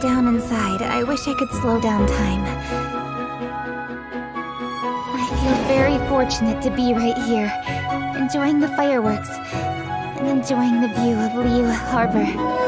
shut down inside. I wish I could slow down time. I feel very fortunate to be right here, enjoying the fireworks and enjoying the view of Liyue Harbor.